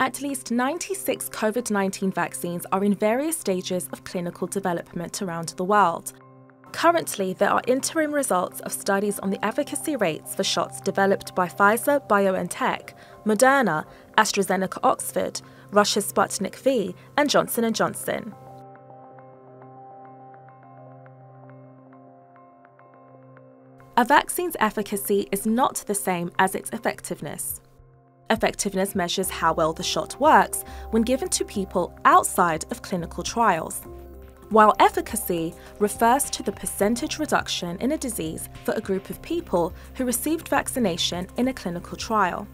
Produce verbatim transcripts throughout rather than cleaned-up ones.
At least ninety-six COVID nineteen vaccines are in various stages of clinical development around the world. Currently, there are interim results of studies on the efficacy rates for shots developed by Pfizer-BioNTech, Moderna, AstraZeneca-Oxford, Russia's Sputnik V, and Johnson and Johnson. A vaccine's efficacy is not the same as its effectiveness. Effectiveness measures how well the shot works when given to people outside of clinical trials, while efficacy refers to the percentage reduction in a disease for a group of people who received vaccination in a clinical trial.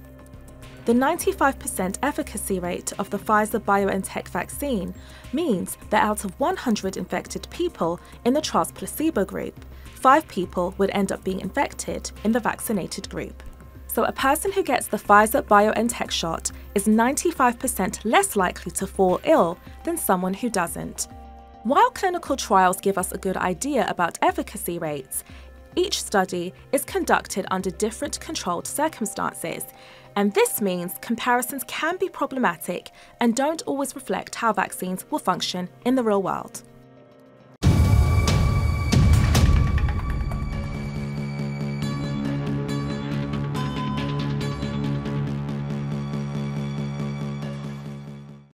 The ninety-five percent efficacy rate of the Pfizer-BioNTech vaccine means that out of one hundred infected people in the trial's placebo group, five people would end up being infected in the vaccinated group. So a person who gets the Pfizer-BioNTech shot is ninety-five percent less likely to fall ill than someone who doesn't. While clinical trials give us a good idea about efficacy rates, each study is conducted under different controlled circumstances, and this means comparisons can be problematic and don't always reflect how vaccines will function in the real world.